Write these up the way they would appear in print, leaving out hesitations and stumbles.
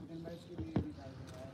Nimbus के लिए दिखाई दे रहा है।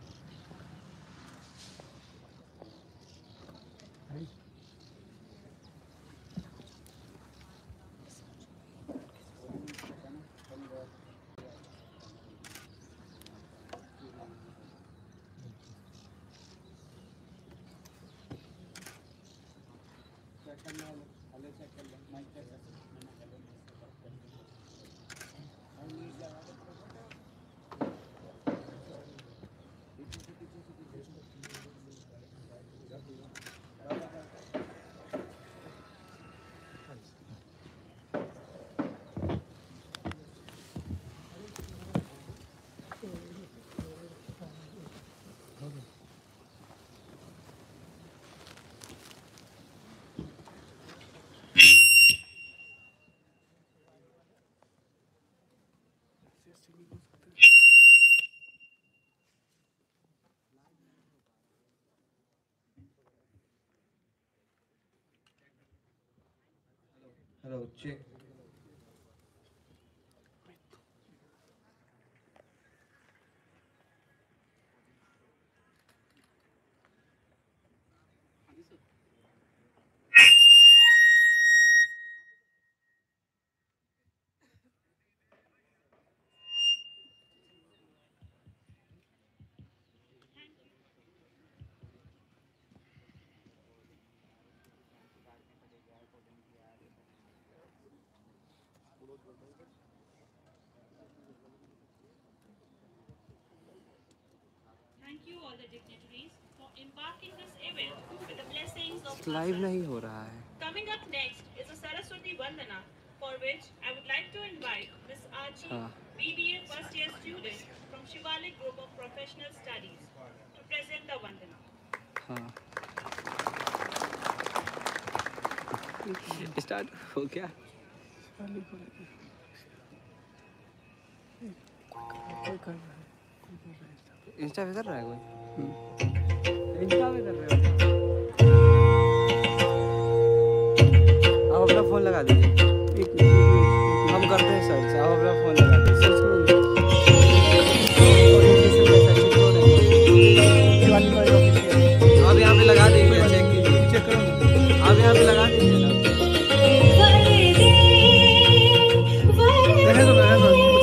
Hello, check. Thank you all the dignitaries for embarking this event with the blessings of Kwasar. Coming up next is a Saraswati Vandana, for which I would like to invite Ms. Archie, BBA first year student from Shivalik Group of Professional Studies, to present the Vandana. Start. Okay. Insta पे कर रहा है कोई Insta पे कर रहा है आप अपना फोन लगा दीजिए हम करते हैं सर्च आप अपना फोन लगा दीजिए सर्च करो आप यहाँ पे लगा देंगे चेक करो आप यहाँ पे लगा देंगे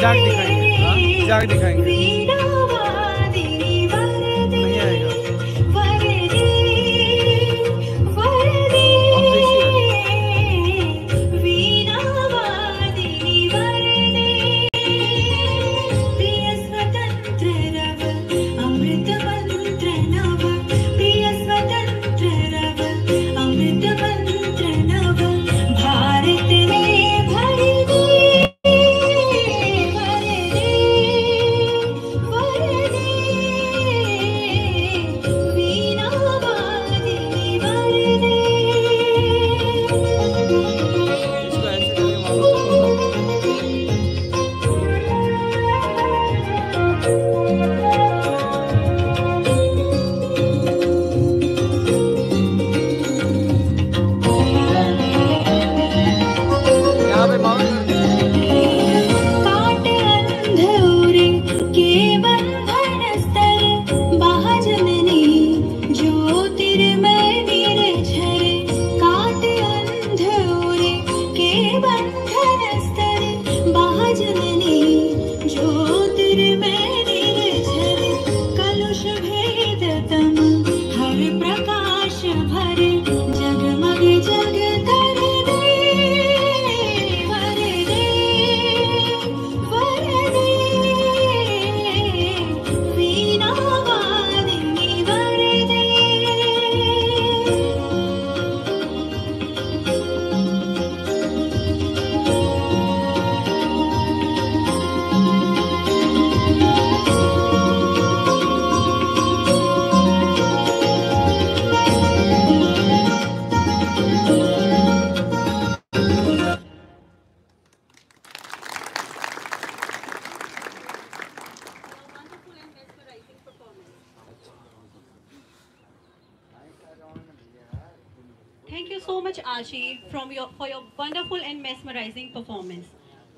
जाग दिखाएंगे हाँ जाग दिखाएंगे नहीं आएगा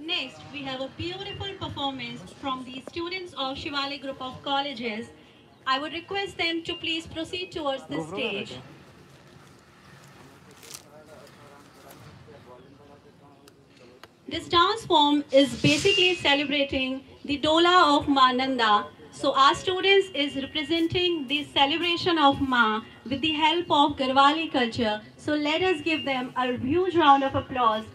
Next, we have a beautiful performance from the students of Shivalik Group of Colleges. I would request them to please proceed towards the stage. This dance form is basically celebrating the Dola of Mananda. So our students is representing the celebration of Ma with the help of Garhwali culture. So let us give them a huge round of applause.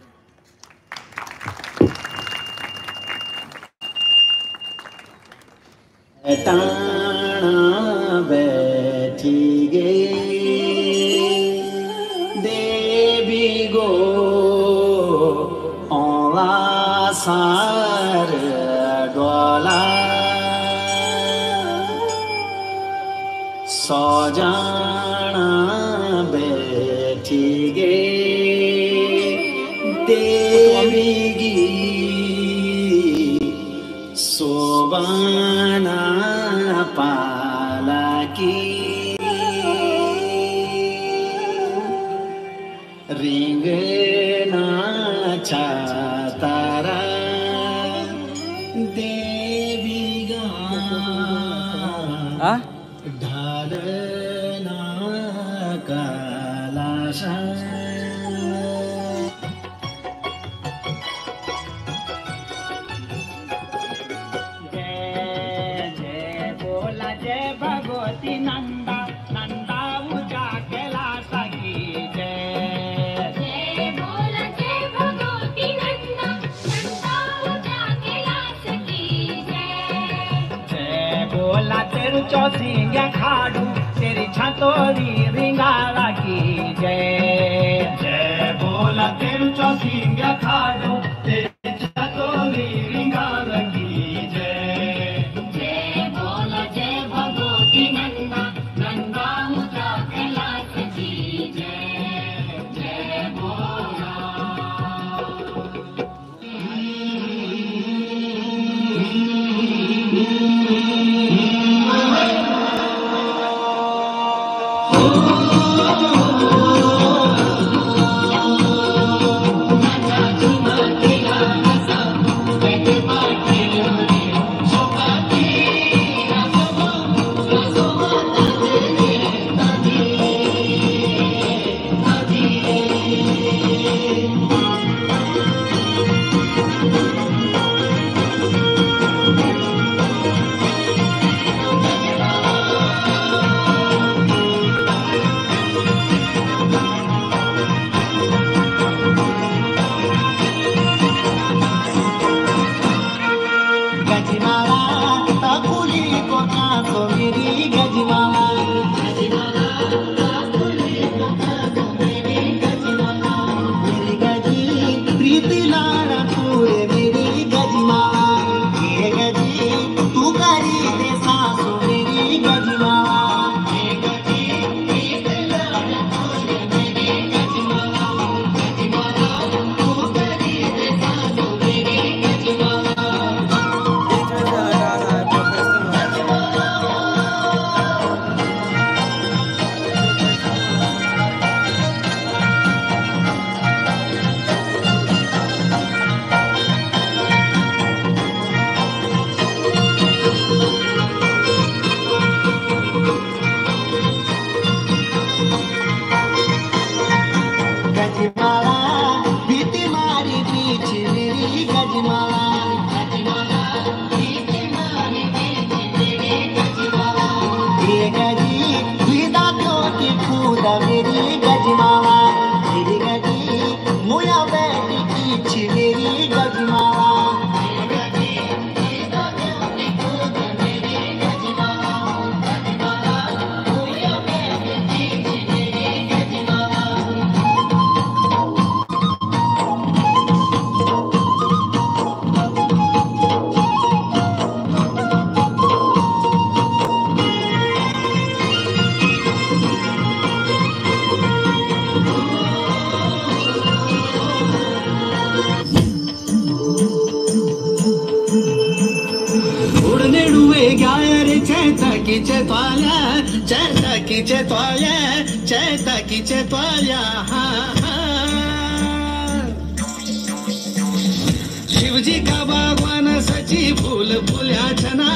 Shiv जी का भगवान सची फूल फूल्या छना,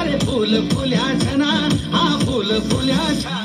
अरे फूल फूल्या छना, हा फूल फूल्या छना।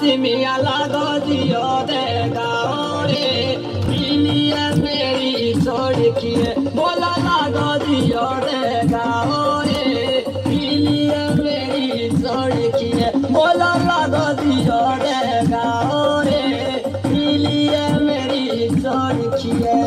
Simiya lago diyo de gaore. किए बोला ना गाजी रे गाओ रे पीलिया मेरी जोड़ किए बोला ना गाजी रे गाओ रे पीलिया मेरी जोड़ किए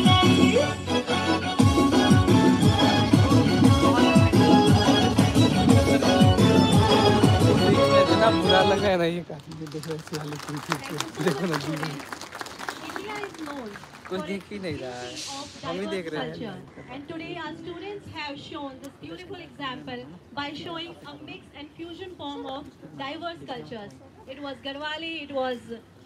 India is known for its diversity of diverse culture, and today our students have shown this beautiful example by showing a mix and fusion form of diverse cultures. It was Garhwali, it was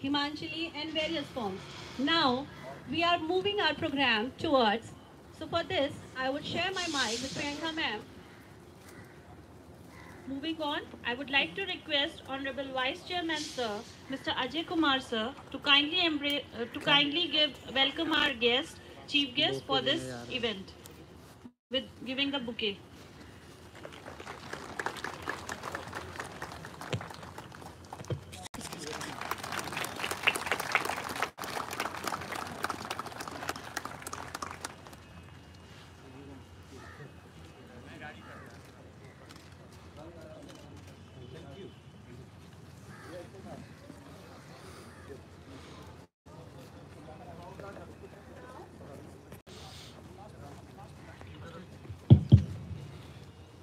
Himanchali and various forms. Now we are moving our program towards, so for this I would share my mic with Priyanka ma'am. Moving on, I would like to request Honorable Vice Chairman Sir, Mr. Ajay Kumar Sir, to kindly welcome our guest, chief guest for this event, with giving the bouquet.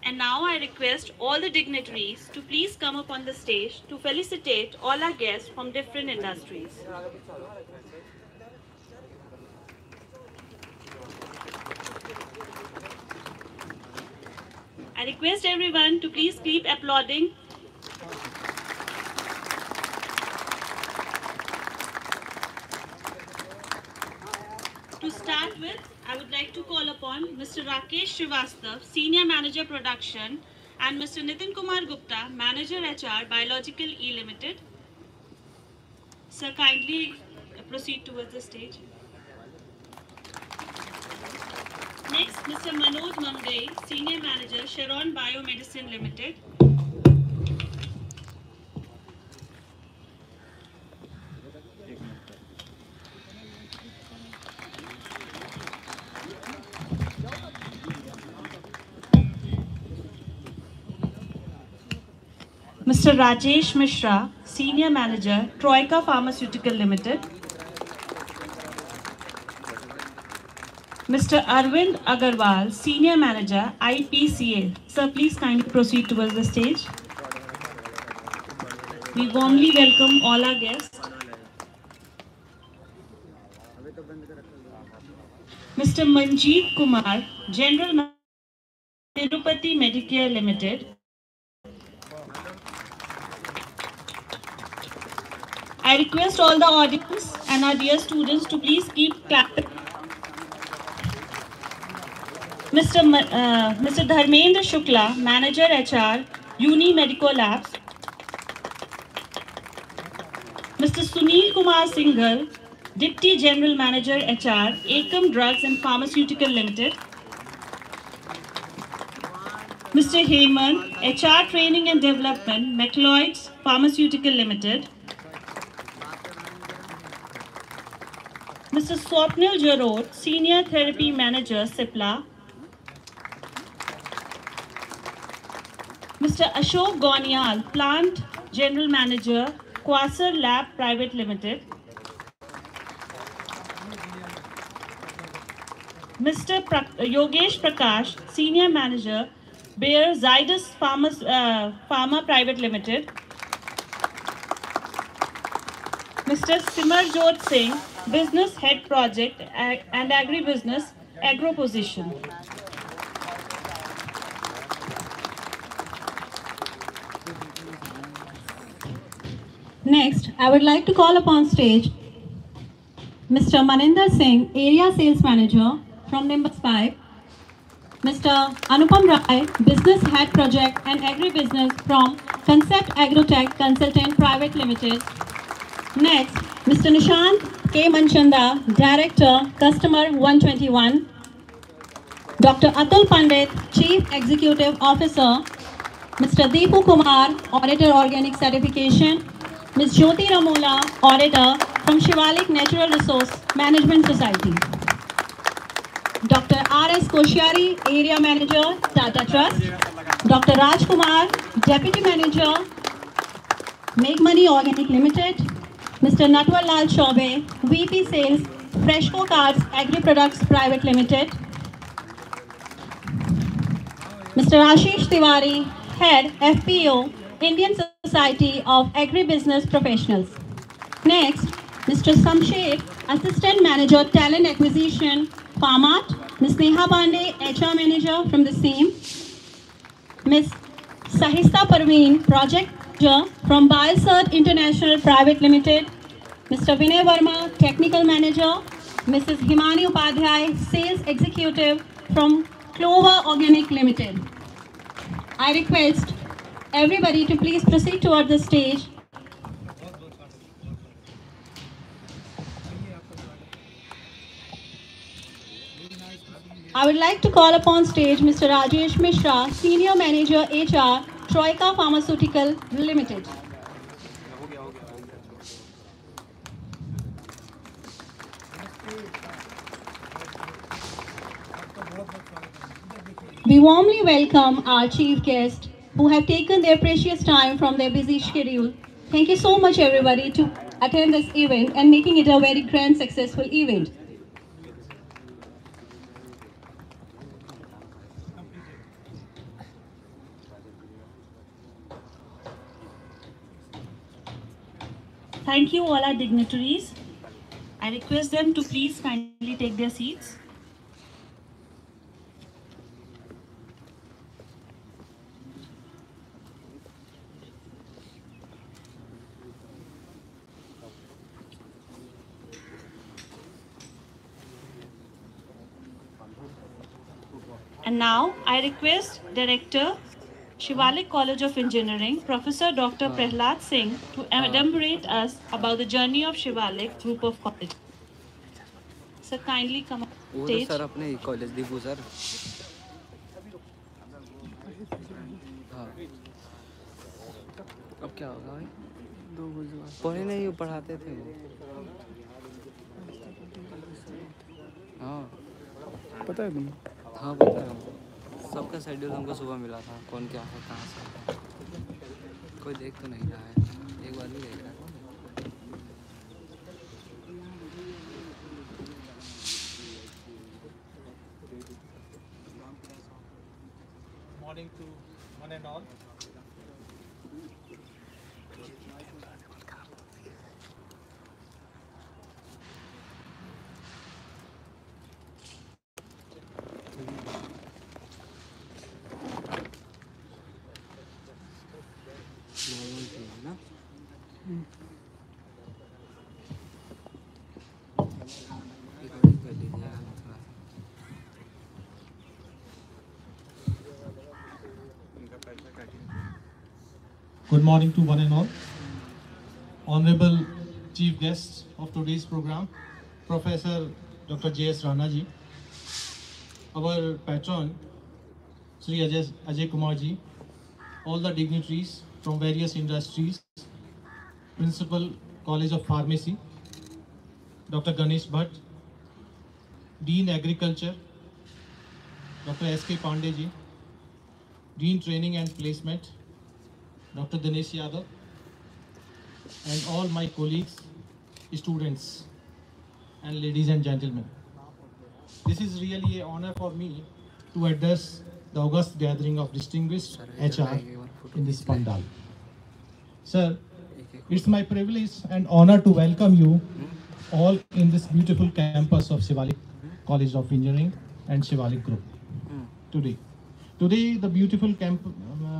And now I request all the dignitaries to please come up on the stage to felicitate all our guests from different industries. I request everyone to please keep applauding. To start with, I would like to call upon Mr. Rakesh Srivastav, Senior Manager Production, and Mr. Nitin Kumar Gupta, Manager HR, Biological E Limited. Sir, kindly proceed towards the stage. Next, Mr. Manoj Mangai, Senior Manager, Sharon Biomedicine Limited. Mr. Rajesh Mishra, Senior Manager, Troika Pharmaceutical Limited. Mr. Arvind Agarwal, Senior Manager, IPCA. Sir, please kindly proceed towards the stage. We warmly welcome all our guests. Mr. Manjeet Kumar, General Manager, Tirupati Medicare Limited. I request all the audience and our dear students to please keep clapping. Mr. Dharmendra Shukla, Manager HR, Uni Medical Labs. Mr. Sunil Kumar Singhal, Deputy General Manager HR, Ekam Drugs and Pharmaceutical Limited. Mr. Heyman, HR Training and Development, Metloids Pharmaceutical Limited. Mr. Swapnil Jarod, Senior Therapy Manager, Cipla. Mr. Ashok Gonial, Plant General Manager, Kwasar Lab Private Limited. Mr. Yogesh Prakash, Senior Manager, Bayer Zydus Pharma Private Limited. Mr. Simarjot Singh, Business Head Project and Agri-Business Agro-Position. Next, I would like to call upon stage Mr. Mananda Singh, Area Sales Manager from Nimbus Pipe, Mr. Anupam Rai, Business Head Project and Agribusiness from Concept Agrotech Consultant Private Limited. Next, Mr. Nishant K. Manchanda, Director, Customer 121. Dr. Atul Pandit, Chief Executive Officer. Mr. Deepu Kumar, Auditor, Organic Certification. Ms. Jyoti Ramula, Auditor from Shivalik Natural Resource Management Society. Dr. R.S. Koshyari, Area Manager, Tata Trust. Dr. Raj Kumar, Deputy Manager, Make Money Organic Limited. Mr. Natwar Lal Chaube, VP Sales, Freshco Cards, Agri Products Private Limited. Mr. Ashish Tiwari, Head, FPO, Indian Society of Agri-Business Professionals. Next, Mr. Samshed, Assistant Manager, Talent Acquisition, Farmart. Ms. Neha Pandey, HR Manager from the same. Ms. Sahista Parveen, Project Manager from Biosart International Private Limited. Mr. Vinay Verma, Technical Manager. Mrs. Himani Upadhyay, Sales Executive from Clover Organic Limited. I request everybody to please proceed toward the stage. I would like to call upon stage Mr. Rajesh Mishra, Senior Manager HR, Troika Pharmaceutical Limited. We warmly welcome our chief guests who have taken their precious time from their busy schedule. Thank you so much everybody to attend this event and making it a very grand successful event. Thank you all our dignitaries. I request them to please kindly take their seats. And now I request Director Shivalik College of Engineering, Professor Dr. Prahlad Singh to elaborate us about the journey of Shivalik Group of College. Sir, kindly come up to stage. Sir, apne college dikho, sir. Ab kya hoga? Pehle nahi wo padhate the. हाँ पता है तुम? हाँ पता है. सबका schedule हमको सुबह मिला था, कौन क्या है कहाँ से है, कोई देख तो नहीं रहा है, एक बार नहीं देख रहा है. Morning to one and all. Good morning to one and all. Honorable Chief Guests of today's program, Professor Dr. J.S. Rana ji, our patron, Sri Ajay Kumar ji, all the dignitaries from various industries, Principal College of Pharmacy, Dr. Ganesh Bhatt, Dean Agriculture, Dr. S.K. Pandey ji, Dean Training and Placement, Dr. Dinesh Yadav, and all my colleagues, students, and ladies and gentlemen. This is really an honor for me to address the august gathering of distinguished HR in this pandal. Sir, it's my privilege and honor to welcome you all in this beautiful campus of Shivalik College of Engineering and Shivalik Group today. Today, the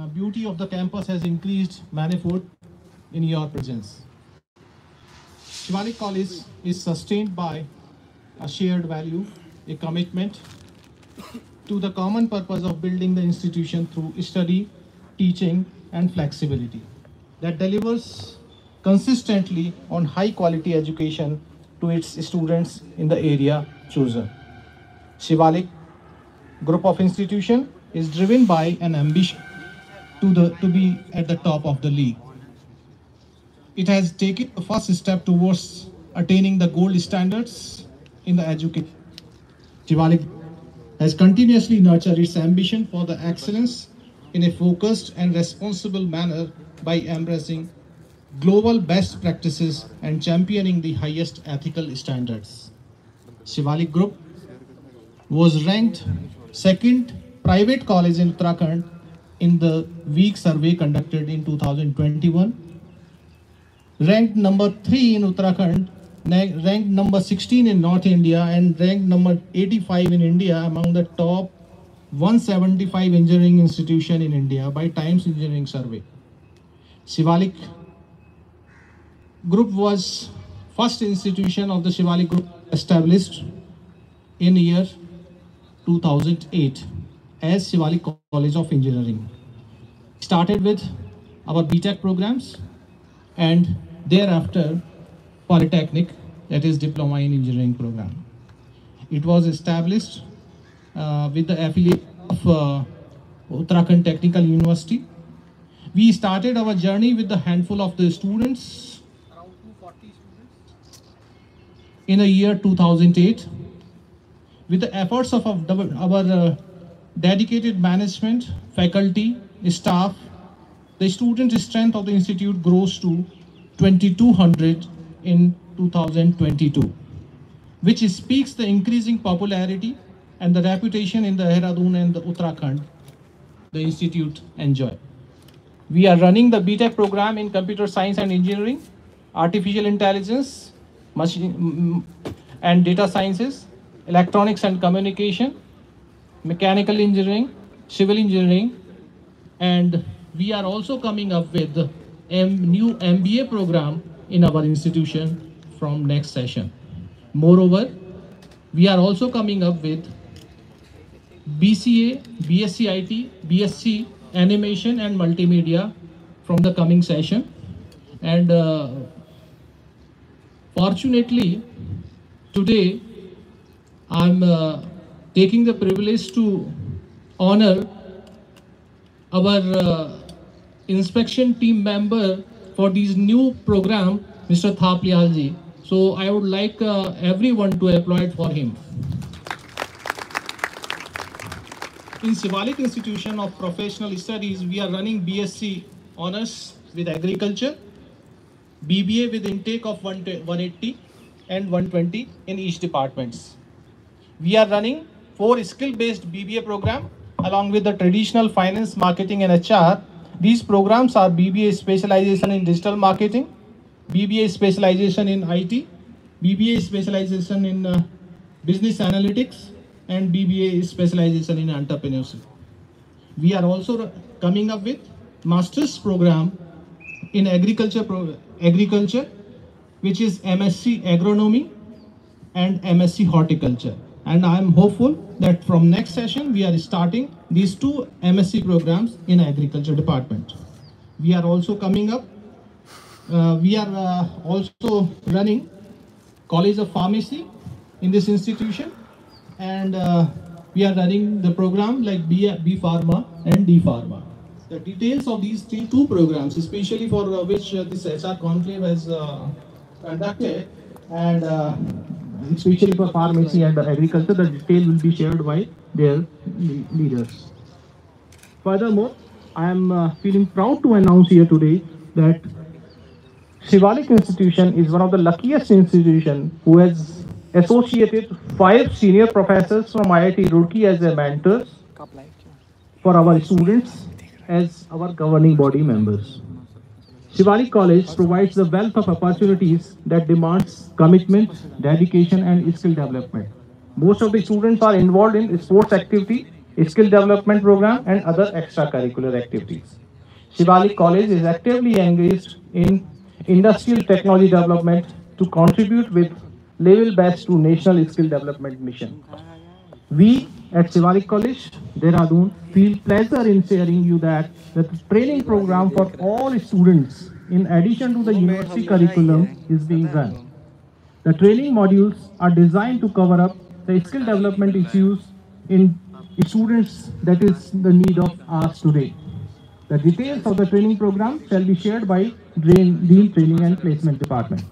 beauty of the campus has increased manifold in your presence. Shivalik College is sustained by a shared value, a commitment to the common purpose of building the institution through study, teaching, and flexibility that delivers consistently on high quality education to its students in the area chosen. Shivalik Group of Institution is driven by an ambition to be at the top of the league. It has taken the first step towards attaining the gold standards in the education. Shivalik has continuously nurtured its ambition for the excellence in a focused and responsible manner by embracing global best practices and championing the highest ethical standards. Shivalik Group was ranked second private college in Uttarakhand in the week survey conducted in 2021, ranked number 3 in Uttarakhand, ranked number 16 in North India, and ranked number 85 in India among the top 175 engineering institution in India by Times Engineering Survey. Shivalik Group was first institution of the Shivalik Group established in year 2008 as Shivalik College of Engineering. Started with our BTech programs and thereafter Polytechnic, that is Diploma in Engineering program. It was established with the affiliate of Uttarakhand Technical University. We started our journey with a handful of the students in the year 2008, with the efforts of our dedicated management, faculty, staff, the student strength of the institute grows to 2,200 in 2022, which speaks the increasing popularity and the reputation in the Dehradun and the Uttarakhand the institute enjoy. We are running the BTech program in Computer Science and Engineering, Artificial Intelligence, Machine and Data Sciences, Electronics and Communication, Mechanical Engineering, Civil Engineering, and we are also coming up with a new MBA program in our institution from next session. Moreover, we are also coming up with BCA, BSc IT, BSc Animation and Multimedia from the coming session, and fortunately, today I'm taking the privilege to honor our inspection team member for this new program, Mr. Thapliyal ji. So I would like everyone to applaud for him. In Shivalik Institution of Professional Studies, we are running BSc Honours with Agriculture, BBA with intake of 180 and 120 in each departments. We are running 4 skill-based BBA program along with the traditional finance, marketing, and HR. These programs are BBA specialization in digital marketing, BBA specialization in IT, BBA specialization in business analytics, and BBA specialization in entrepreneurship. We are also coming up with master's program in agriculture, which is MSc Agronomy and MSc Horticulture, and I am hopeful that from next session we are starting these 2 MSc programs in agriculture department. We are also coming up, we are also running College of Pharmacy in this institution, and we are running the program like B Pharma and D Pharma. The details of these 2 programs, especially for which this HR conclave has conducted, and especially for pharmacy and agriculture, the detail will be shared by their leaders. Furthermore, I am feeling proud to announce here today that Shivalik Institution is one of the luckiest institutions who has associated 5 senior professors from IIT Roorkee as their mentors for our students as our governing body members. Shivalik College provides the wealth of opportunities that demands commitment, dedication, and skill development. Most of the students are involved in sports activity, skill development program, and other extracurricular activities. Shivalik College is actively engaged in industrial technology development to contribute with level best to National Skill Development Mission. We at Shivalik College, Dehradun, feel pleasure in sharing you that the training program for all students in addition to the university curriculum is being run. The training modules are designed to cover up the skill development issues in students that is the need of ours today. The details of the training program shall be shared by Dean Training and Placement Department.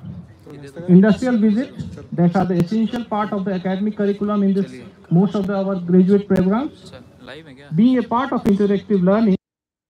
Industrial visits that are the essential part of the academic curriculum in this most of our graduate programs. Being a part of interactive learning